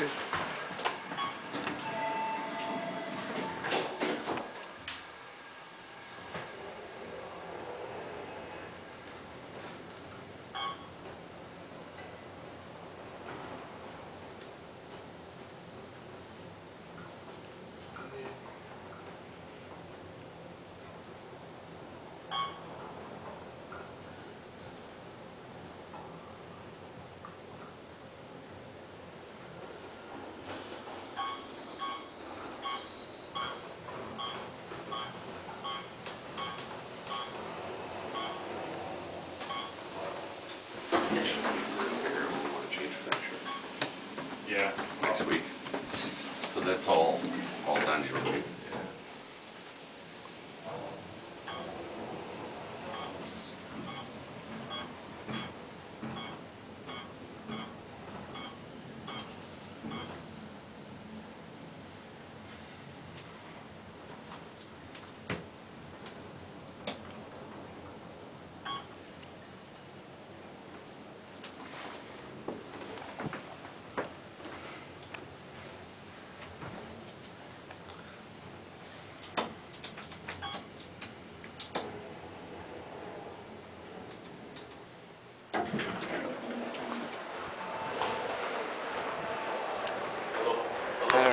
good. Next week. So that's all done here.